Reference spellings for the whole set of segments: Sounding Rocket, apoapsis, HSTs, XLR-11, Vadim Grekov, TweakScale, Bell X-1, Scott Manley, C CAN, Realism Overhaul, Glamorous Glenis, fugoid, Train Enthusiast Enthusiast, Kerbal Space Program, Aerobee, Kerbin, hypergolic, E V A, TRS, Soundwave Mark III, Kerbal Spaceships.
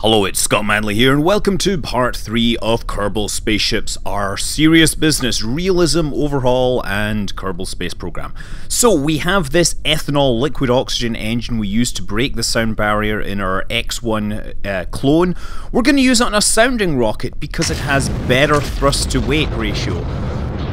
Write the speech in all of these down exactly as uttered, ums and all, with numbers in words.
Hello, it's Scott Manley here and welcome to part three of Kerbal Spaceships, our serious business realism overhaul and Kerbal Space Program. So we have this ethanol liquid oxygen engine we used to break the sound barrier in our X one uh, clone. We're going to use it on a sounding rocket because it has better thrust to weight ratio.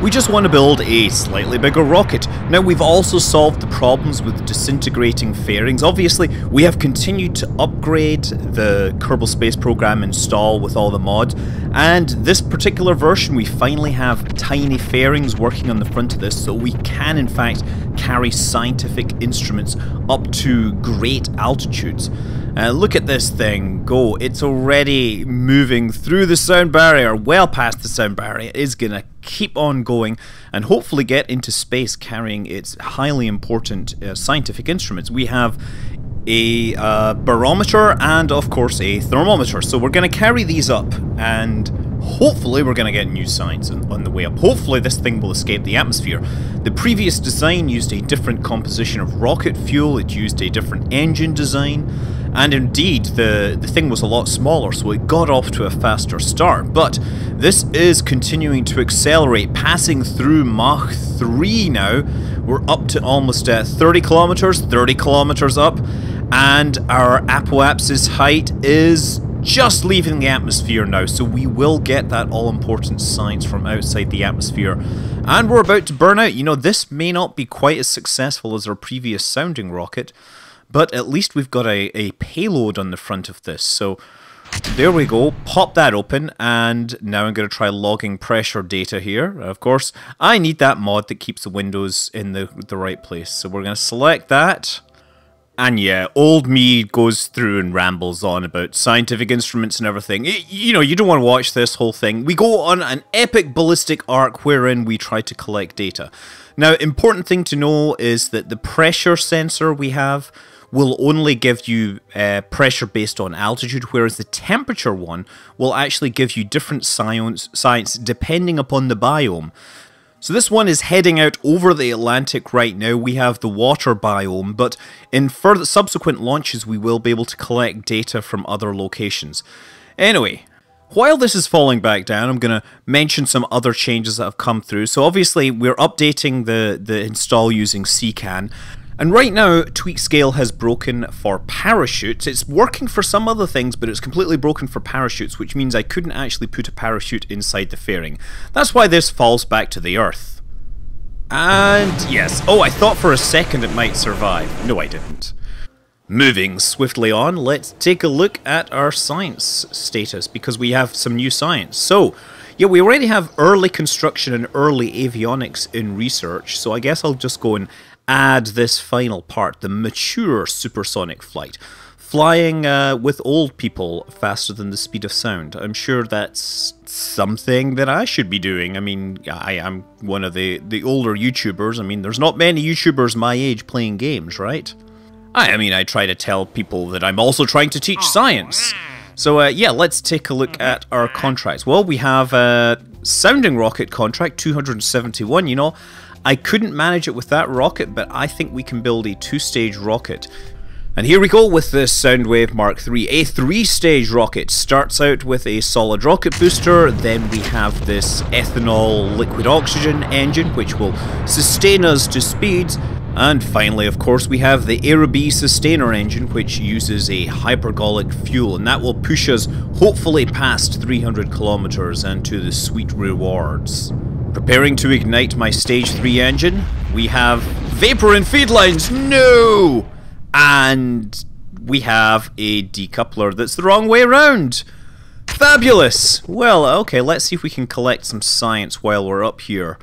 We just want to build a slightly bigger rocket. Now we've also solved the problems with disintegrating fairings. Obviously we have continued to upgrade the Kerbal Space Program install with all the mod, and this particular version we finally have tiny fairings working on the front of this, so we can in fact carry scientific instruments up to great altitudes. Uh, look at this thing go, it's already moving through the sound barrier, well past the sound barrier. It is gonna keep on going and hopefully get into space carrying its highly important uh, scientific instruments. We have a uh, barometer and of course a thermometer, so we're gonna carry these up and hopefully we're going to get new science on, on the way up. Hopefully this thing will escape the atmosphere. The previous design used a different composition of rocket fuel, it used a different engine design, and indeed the, the thing was a lot smaller, so it got off to a faster start. But this is continuing to accelerate, passing through Mach three now. We're up to almost uh, thirty kilometers, thirty kilometers up, and our apoapsis height is just leaving the atmosphere now, so we will get that all-important science from outside the atmosphere. And we're about to burn out. You know, this may not be quite as successful as our previous sounding rocket, but at least we've got a, a payload on the front of this. So there we go, pop that open, and now I'm going to try logging pressure data here. Of course, I need that mod that keeps the windows in the, the right place, so we're going to select that. And yeah, old me goes through and rambles on about scientific instruments and everything. It, you know, you don't want to watch this whole thing. We go on an epic ballistic arc wherein we try to collect data. Now, important thing to know is that the pressure sensor we have will only give you uh, pressure based on altitude, whereas the temperature one will actually give you different science, science depending upon the biome. So this one is heading out over the Atlantic right now. We have the water biome, but in further subsequent launches we will be able to collect data from other locations. Anyway, while this is falling back down, I'm going to mention some other changes that have come through. So obviously we're updating the, the install using C CAN. And right now, TweakScale has broken for parachutes. It's working for some other things, but it's completely broken for parachutes, which means I couldn't actually put a parachute inside the fairing. That's why this falls back to the Earth. And yes, oh, I thought for a second it might survive. No, I didn't. Moving swiftly on, let's take a look at our science status, because we have some new science. So, yeah, we already have early construction and early avionics in research, so I guess I'll just go and add this final part, the mature supersonic flight. Flying uh, with old people faster than the speed of sound. I'm sure that's something that I should be doing. I mean, I am one of the, the older YouTubers. I mean, there's not many YouTubers my age playing games, right? I, I mean, I try to tell people that I'm also trying to teach science. So uh, yeah, let's take a look at our contracts. Well, we have a sounding rocket contract, two hundred seventy-one, you know. I couldn't manage it with that rocket, but I think we can build a two-stage rocket. And here we go with the Soundwave Mark three. A three-stage rocket starts out with a solid rocket booster, then we have this ethanol liquid oxygen engine, which will sustain us to speeds. And finally, of course, we have the Aerobee sustainer engine, which uses a hypergolic fuel, and that will push us hopefully past three hundred kilometers and to the sweet rewards. Preparing to ignite my stage three engine, we have vapor and feed lines, no! And we have a decoupler that's the wrong way around. Fabulous! Well, okay, let's see if we can collect some science while we're up here.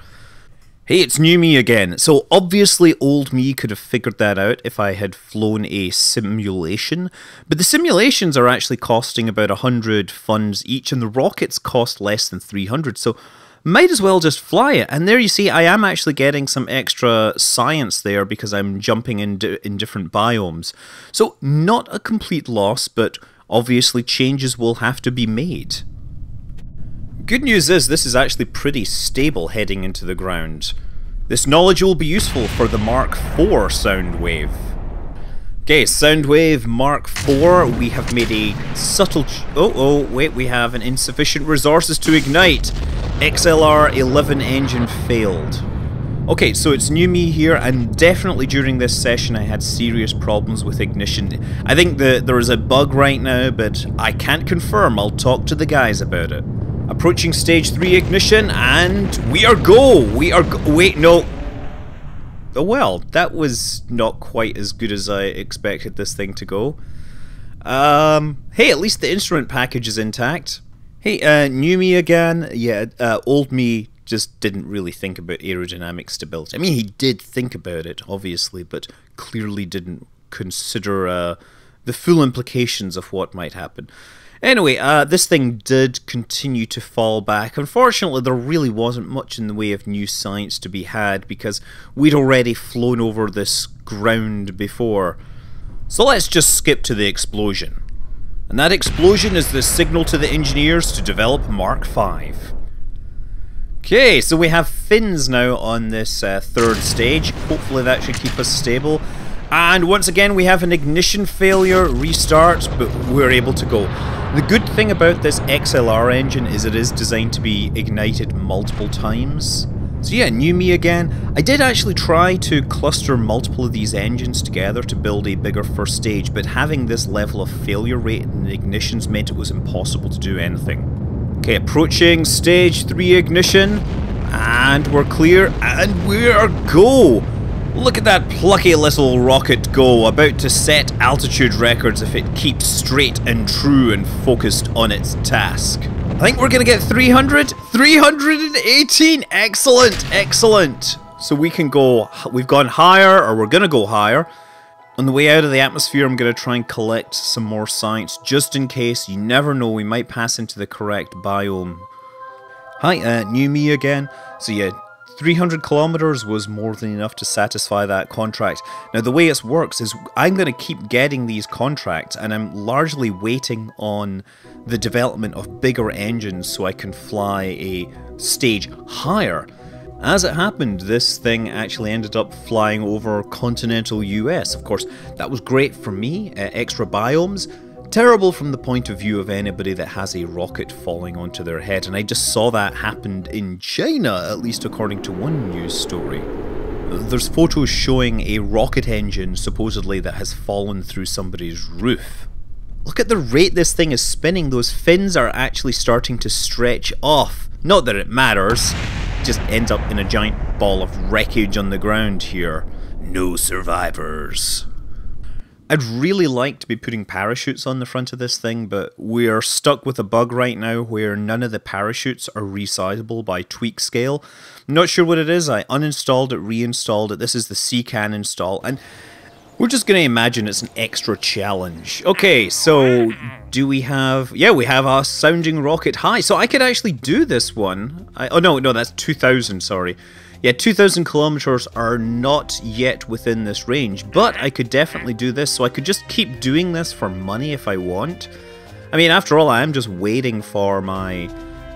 Hey, it's new me again. So obviously old me could have figured that out if I had flown a simulation, but the simulations are actually costing about one hundred funds each, and the rockets cost less than three hundred, so might as well just fly it. And there you see, I am actually getting some extra science there because I'm jumping in, di in different biomes. So not a complete loss, but obviously changes will have to be made. Good news is this is actually pretty stable heading into the ground. This knowledge will be useful for the Mark four sound wave. Okay, Soundwave Mark four, we have made a subtle ch- oh oh, wait, we have an insufficient resources to ignite. X L R eleven engine failed. Okay, so it's new me here, and definitely during this session I had serious problems with ignition. I think that there is a bug right now, but I can't confirm. I'll talk to the guys about it. Approaching stage three ignition, and we are go! We are go- wait, no. Oh well, that was not quite as good as I expected this thing to go. Um, hey, at least the instrument package is intact. Hey, uh, new me again. Yeah, uh, old me just didn't really think about aerodynamic stability. I mean, he did think about it, obviously, but clearly didn't consider uh, the full implications of what might happen. Anyway, uh, this thing did continue to fall back. Unfortunately, there really wasn't much in the way of new science to be had because we'd already flown over this ground before. So let's just skip to the explosion. And that explosion is the signal to the engineers to develop Mark five. Okay, so we have fins now on this uh, third stage. Hopefully that should keep us stable. And once again we have an ignition failure, restart, but we're able to go. The good thing about this X L R engine is it is designed to be ignited multiple times. So yeah, new me again. I did actually try to cluster multiple of these engines together to build a bigger first stage, but having this level of failure rate in the ignitions meant it was impossible to do anything. Okay, approaching stage three ignition, and we're clear, and we're go! Look at that plucky little rocket go, about to set altitude records if it keeps straight and true and focused on its task. I think we're gonna get three hundred? three hundred eighteen! Excellent, excellent! So we can go, we've gone higher, or we're gonna go higher. On the way out of the atmosphere, I'm gonna try and collect some more science, just in case. You never know, we might pass into the correct biome. Hi, uh, new me again. So yeah, three hundred kilometers was more than enough to satisfy that contract. Now the way it works is I'm going to keep getting these contracts, and I'm largely waiting on the development of bigger engines so I can fly a stage higher. As it happened, this thing actually ended up flying over continental U S. Of course, that was great for me, uh, extra biomes. Terrible from the point of view of anybody that has a rocket falling onto their head, and I just saw that happened in China, at least according to one news story. There's photos showing a rocket engine supposedly that has fallen through somebody's roof. Look at the rate this thing is spinning, those fins are actually starting to stretch off. Not that it matters, just ends up in a giant ball of wreckage on the ground here. No survivors. I'd really like to be putting parachutes on the front of this thing, but we're stuck with a bug right now where none of the parachutes are resizable by TweakScale. I'm not sure what it is. I uninstalled it, reinstalled it. This is the C CAN install, and we're just going to imagine it's an extra challenge. Okay, so do we have... yeah, we have our sounding rocket high, so I could actually do this one. I, oh no, no, that's two thousand, sorry. Yeah, two thousand kilometers are not yet within this range, but I could definitely do this, so I could just keep doing this for money if I want. I mean, after all, I am just waiting for my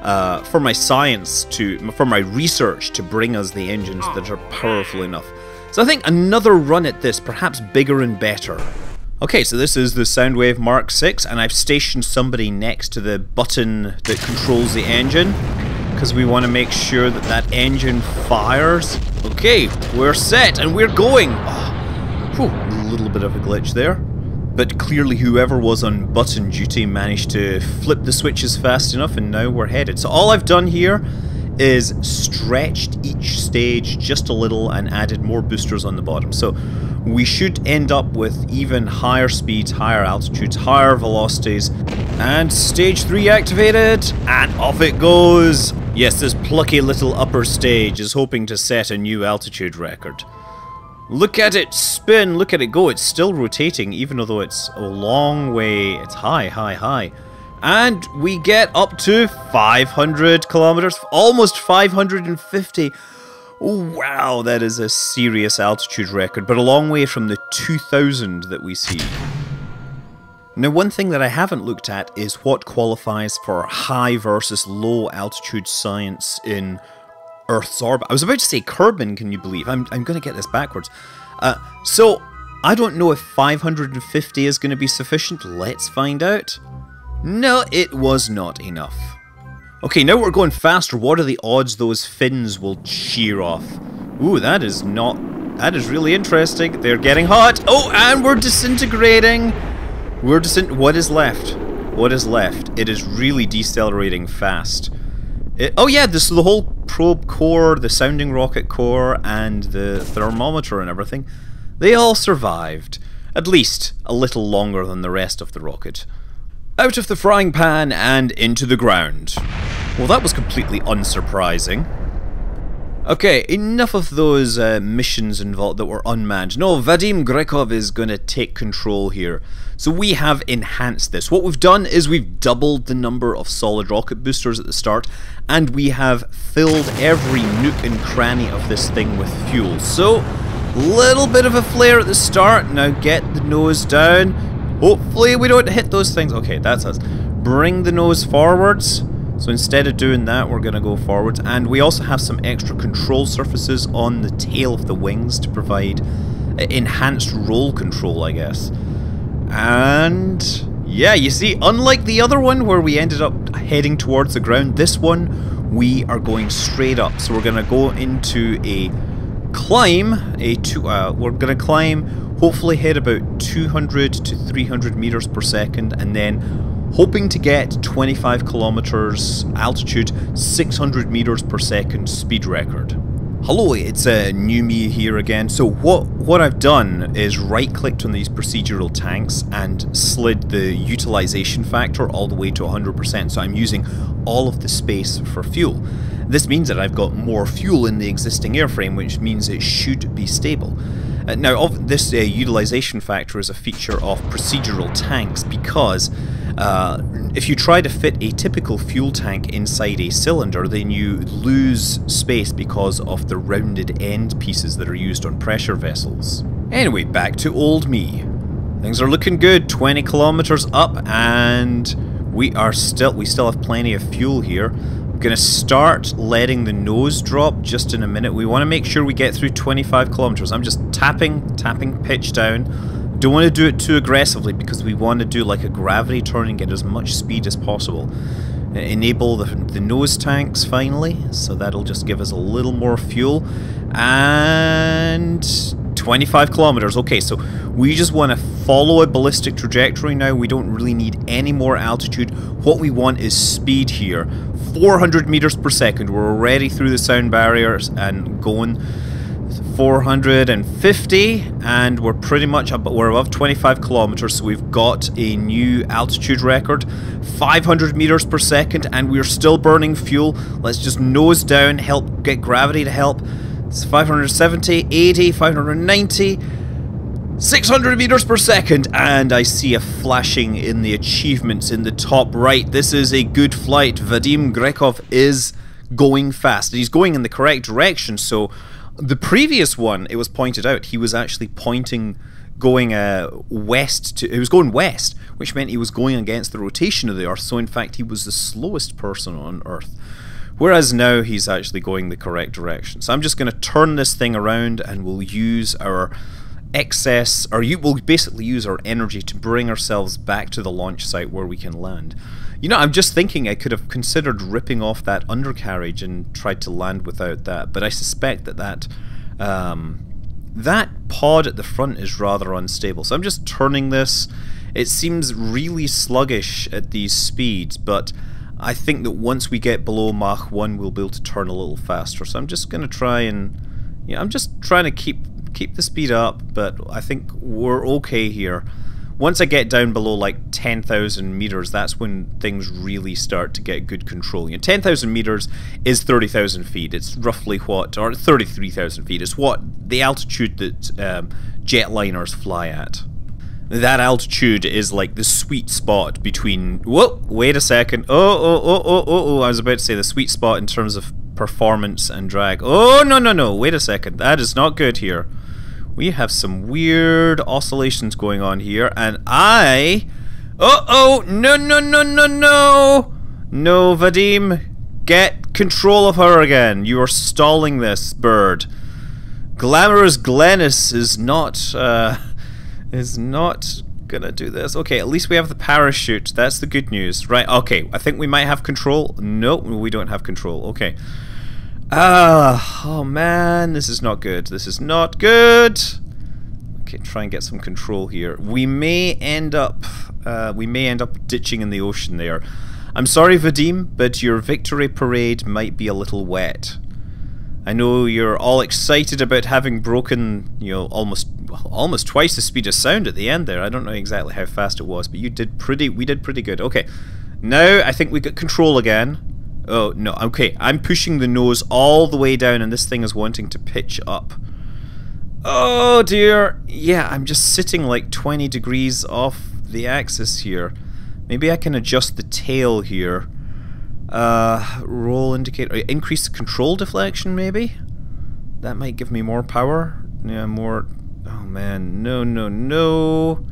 uh, for my science to, for my research to bring us the engines that are powerful enough. So I think another run at this, perhaps bigger and better. Okay, so this is the Soundwave Mark six, and I've stationed somebody next to the button that controls the engine, because we want to make sure that that engine fires. Okay, we're set and we're going. Oh, whew, a little bit of a glitch there. But clearly whoever was on button duty managed to flip the switches fast enough, and now we're headed. So all I've done here is stretched each stage just a little and added more boosters on the bottom. So we should end up with even higher speeds, higher altitudes, higher velocities. And stage three activated, and off it goes. Yes, this plucky little upper stage is hoping to set a new altitude record. Look at it spin, look at it go. It's still rotating, even though it's a long way. It's high, high, high. And we get up to five hundred kilometers, almost five hundred fifty. Wow, that is a serious altitude record, but a long way from the two thousand that we see. Now, one thing that I haven't looked at is what qualifies for high versus low altitude science in Earth's orbit. I was about to say Kerbin, can you believe? I'm, I'm going to get this backwards. Uh, so, I don't know if five hundred fifty is going to be sufficient, let's find out. No, it was not enough. Okay, now we're going faster, what are the odds those fins will shear off? Ooh, that is not... that is really interesting. They're getting hot! Oh, and we're disintegrating! We're disint... what is left? What is left? It is really decelerating fast. It, oh yeah, this the whole probe core, the sounding rocket core, and the thermometer and everything, they all survived. At least a little longer than the rest of the rocket. Out of the frying pan and into the ground. Well, that was completely unsurprising. Okay, enough of those uh, missions involved that were unmanned. No, Vadim Grekov is going to take control here. So we have enhanced this. What we've done is we've doubled the number of solid rocket boosters at the start, and we have filled every nook and cranny of this thing with fuel. So, little bit of a flare at the start. Now get the nose down. Hopefully we don't hit those things. Okay, that's us. Bring the nose forwards. So instead of doing that, we're going to go forwards. And we also have some extra control surfaces on the tail of the wings to provide enhanced roll control, I guess. And yeah, you see, unlike the other one where we ended up heading towards the ground, this one we are going straight up. So we're going to go into a climb. A two, uh, we're going to climb... hopefully hit about two hundred to three hundred meters per second, and then hoping to get twenty-five kilometers altitude, six hundred meters per second speed record. Hello, it's uh, New Me here again. So what what I've done is right-clicked on these procedural tanks and slid the utilization factor all the way to one hundred percent, so I'm using all of the space for fuel. This means that I've got more fuel in the existing airframe, which means it should be stable. Uh, now, of this uh, utilization factor is a feature of procedural tanks because uh, if you try to fit a typical fuel tank inside a cylinder, then you lose space because of the rounded end pieces that are used on pressure vessels. Anyway, back to old me. Things are looking good, twenty kilometers up, and we are still we still have plenty of fuel here. I'm going to start letting the nose drop just in a minute. We want to make sure we get through twenty-five kilometers. I'm just tapping, tapping pitch down. Don't want to do it too aggressively because we want to do like a gravity turn and get as much speed as possible. Enable the, the nose tanks finally, so that'll just give us a little more fuel. And twenty-five kilometers. Okay, so we just want to follow a ballistic trajectory now. We don't really need any more altitude. What we want is speed here. four hundred meters per second. We're already through the sound barriers and going four hundred fifty, and we're pretty much up, we're above twenty-five kilometers, so we've got a new altitude record. five hundred meters per second, and we're still burning fuel. Let's just nose down, help get gravity to help. It's five hundred seventy, eighty, five hundred ninety. six hundred meters per second, and I see a flashing in the achievements in the top right. This is a good flight. Vadim Grekov is going fast. He's going in the correct direction, so the previous one, it was pointed out, he was actually pointing, going uh, west, to, he was going west, which meant he was going against the rotation of the Earth, so in fact he was the slowest person on Earth. Whereas now he's actually going the correct direction. So I'm just going to turn this thing around and we'll use our excess, or you will basically use our energy to bring ourselves back to the launch site where we can land. You know, I'm just thinking I could have considered ripping off that undercarriage and tried to land without that, but I suspect that that, um, that pod at the front is rather unstable. So I'm just turning this. It seems really sluggish at these speeds, but I think that once we get below Mach one, we'll be able to turn a little faster. So I'm just going to try and, yeah, I'm just trying to keep keep the speed up, but I think we're okay here. Once I get down below like ten thousand meters, that's when things really start to get good control. You know, ten thousand meters is thirty thousand feet. It's roughly what, or thirty-three thousand feet. It's what the altitude that um, jetliners fly at. That altitude is like the sweet spot between. Whoa! Wait a second. Oh oh oh oh oh oh! I was about to say the sweet spot in terms of performance and drag. Oh no no no! Wait a second. That is not good here. We have some weird oscillations going on here, and I... Uh-oh! No, no, no, no, no! No, Vadim! Get control of her again! You are stalling this bird. Glamorous Glenis is not, uh... is not gonna do this. Okay, at least we have the parachute. That's the good news. Right, okay. I think we might have control. No, we don't have control. Okay. Ah, oh man, this is not good. This is not good. Okay, try and get some control here. We may end up uh, we may end up ditching in the ocean there. I'm sorry, Vadim, but your victory parade might be a little wet. I know you're all excited about having broken, you know, almost almost twice the speed of sound at the end there. I don't know exactly how fast it was, but you did pretty we did pretty good. Okay. Now I think we got control again. Oh no, okay. I'm pushing the nose all the way down and this thing is wanting to pitch up. Oh dear. Yeah, I'm just sitting like twenty degrees off the axis here. Maybe I can adjust the tail here. Uh, roll indicator, increase the control deflection maybe? That might give me more power. Yeah, more, oh man, no, no, no.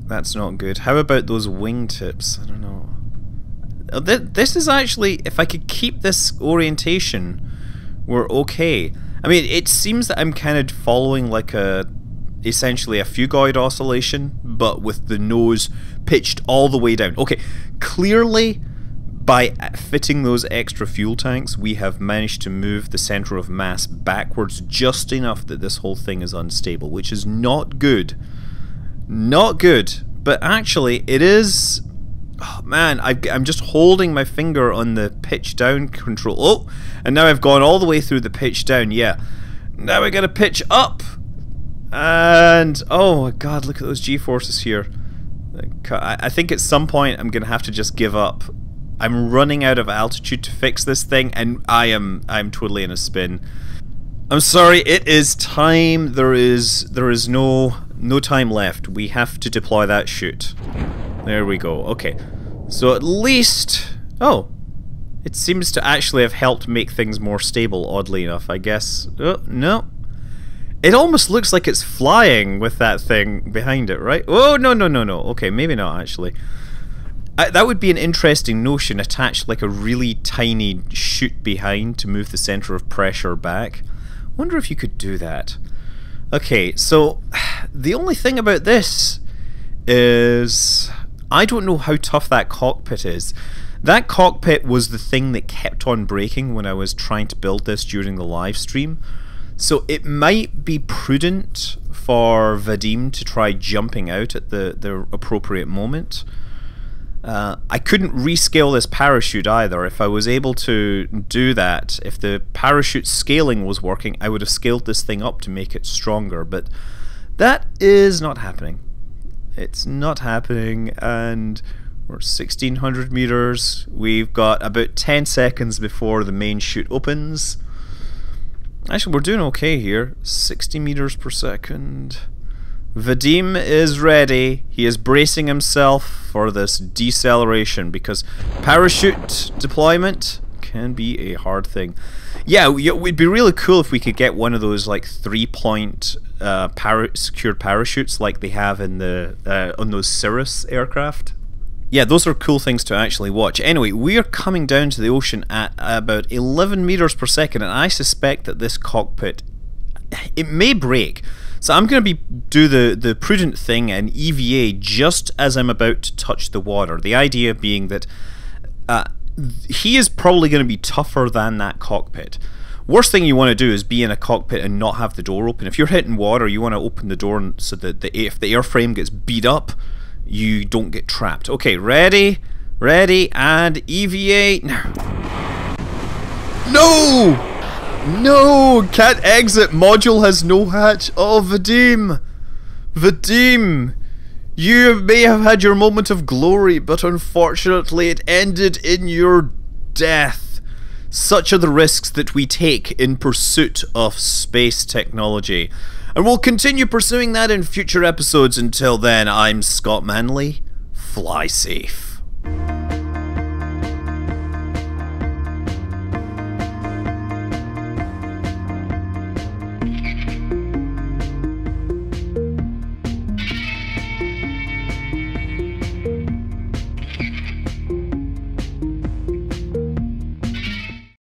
That's not good. How about those wingtips? I don't know. Oh, th this is actually, if I could keep this orientation, we're okay. I mean, it seems that I'm kind of following like a, essentially a fugoid oscillation, but with the nose pitched all the way down. Okay, clearly, by fitting those extra fuel tanks, we have managed to move the center of mass backwards just enough that this whole thing is unstable, which is not good. Not good, but actually it is... Oh, man, I've, I'm just holding my finger on the pitch down control. Oh, and now I've gone all the way through the pitch down, yeah. Now we're going to pitch up. And, oh my god, look at those G-forces here. I think at some point I'm going to have to just give up. I'm running out of altitude to fix this thing, and I am I'm totally in a spin. I'm sorry, it is time. There is there is no no time left. We have to deploy that chute. There we go. Okay. So at least oh, it seems to actually have helped make things more stable. Oddly enough, I guess. Oh no, it almost looks like it's flying with that thing behind it, right? Oh no no no no. Okay, maybe not actually. I, that would be an interesting notion, attached like a really tiny chute behind to move the center of pressure back. Wonder if you could do that. Okay, so the only thing about this is I don't know how tough that cockpit is. That cockpit was the thing that kept on breaking when I was trying to build this during the live stream. So it might be prudent for Vadim to try jumping out at the, the appropriate moment. Uh, I couldn't rescale this parachute either. If I was able to do that, if the parachute scaling was working, I would have scaled this thing up to make it stronger, but that is not happening. It's not happening, and we're sixteen hundred meters. We've got about ten seconds before the main chute opens. Actually, we're doing okay here. sixty meters per second. Vadim is ready. He is bracing himself for this deceleration because parachute deployment can be a hard thing. Yeah, it'd be really cool if we could get one of those like three-point uh, para secured parachutes like they have in the uh, on those Cirrus aircraft. Yeah, those are cool things to actually watch. Anyway, we're coming down to the ocean at about eleven meters per second, and I suspect that this cockpit, it may break. So I'm going to be do the, the prudent thing and E V A just as I'm about to touch the water. The idea being that uh, he is probably going to be tougher than that cockpit. Worst thing you want to do is be in a cockpit and not have the door open. If you're hitting water, you want to open the door so that the, if the airframe gets beat up, you don't get trapped. Okay, ready, ready, and E V A. No! No! Can't exit! Module has no hatch! Oh, Vadim! Vadim! You may have had your moment of glory, but unfortunately it ended in your death. Such are the risks that we take in pursuit of space technology. And we'll continue pursuing that in future episodes. Until then, I'm Scott Manley. Fly safe.